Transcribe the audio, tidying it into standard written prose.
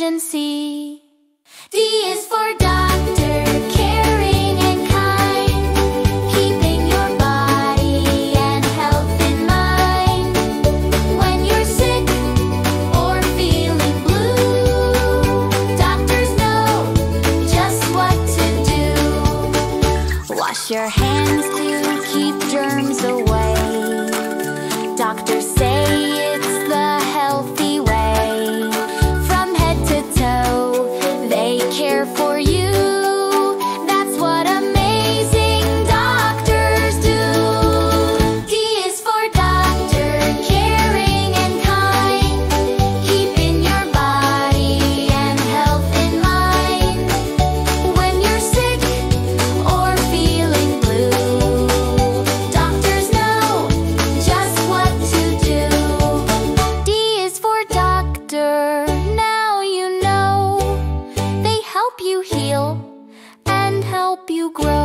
emergency. D is for doctor, caring and kind, keeping your body and health in mind. When you're sick or feeling blue, doctors know just what to do. Wash your hands to keep germs away. Doctors say it's the healthy way. From head to toe, they care for you. That's what amazing doctors do. D is for doctor, caring and kind, keeping your body and health in mind. When you're sick or feeling blue, doctors know just what to do. D is for doctor, now you know. They help you heal and help you grow.